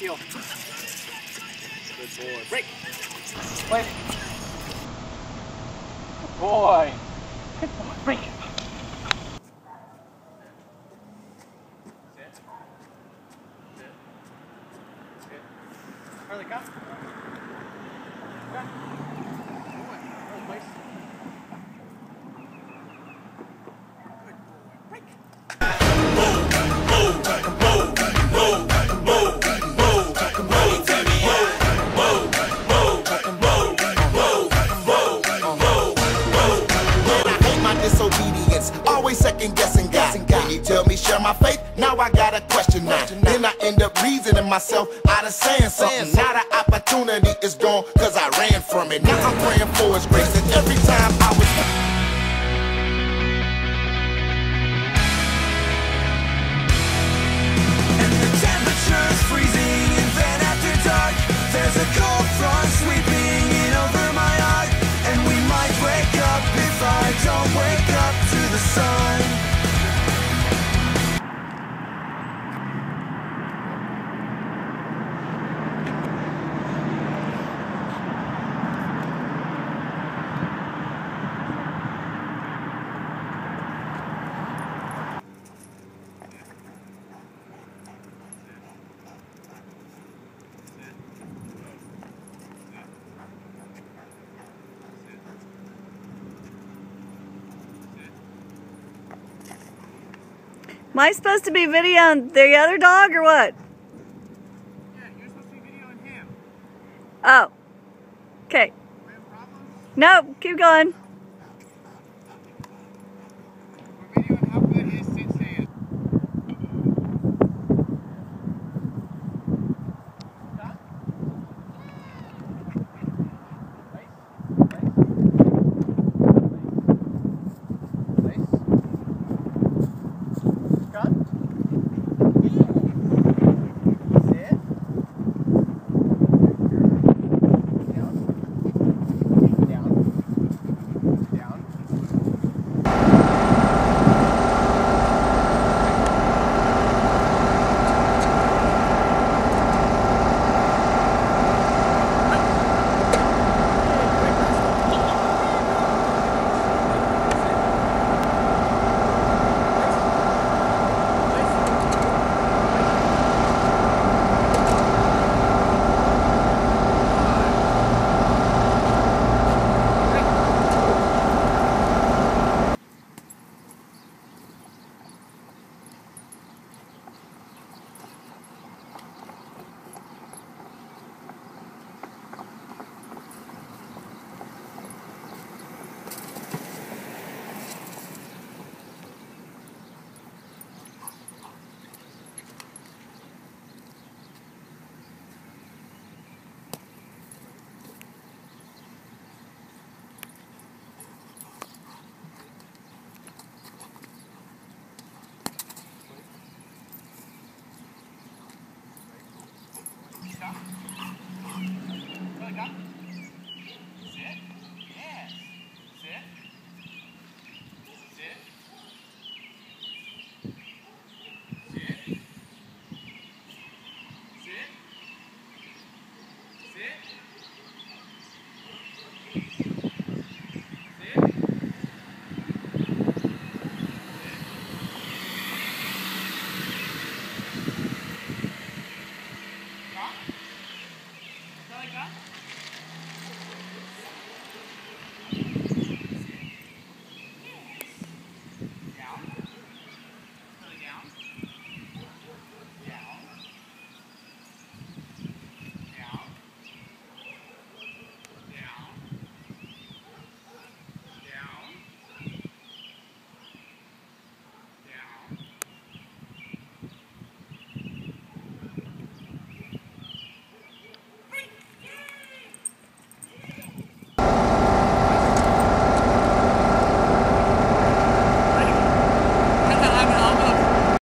Heel. Good boy. Break. Play. Good boy. Good boy. Break. Sit. Sit. Sit. Harley, come. Good boy. Always second guessing God. When you tell me share my faith, now I got a question now. Then I end up reasoning myself out of saying something. Now the opportunity is gone cause I ran from it. Now I'm praying for his grace and every time I was... Am I supposed to be videoing the other dog or what? Yeah, you're supposed to be videoing him. Oh. Okay. No, keep going.